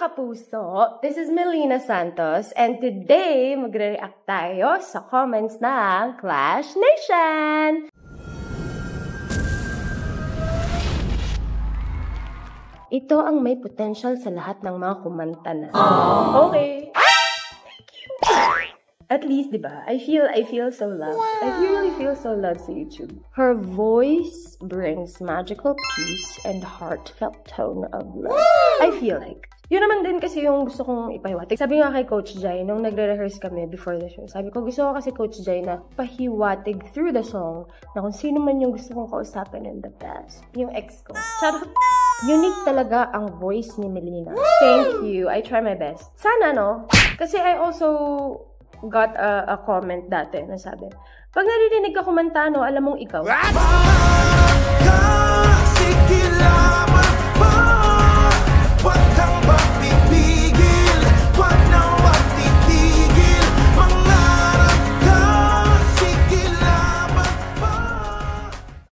mga kapuso, this is Meleena Santos and today magre-react tayo sa comments ng Clash Nation! Ito ang may potential sa lahat ng mga kumanta na. Aww. Okay. Thank you. At least, di ba? I feel so loved. Wow. I really feel so loved sa YouTube. Her voice brings magical peace and heartfelt tone of love. I feel like. Yun naman din kasi yung gusto kong ipahiwatig. Sabi nga kay Coach Jai, nung nagre-rehearse kami before the show, sabi ko, gusto ko kasi Coach Jai na pahiwatig through the song na kung sino man yung gusto kong kausapin in the past. Yung ex ko. Charot. Unique talaga ang voice ni Meleena. Thank you. I try my best. Sana, no? Kasi I also got a comment dati na sabi, pag naririnig ka kumanta, no, alam mong ikaw.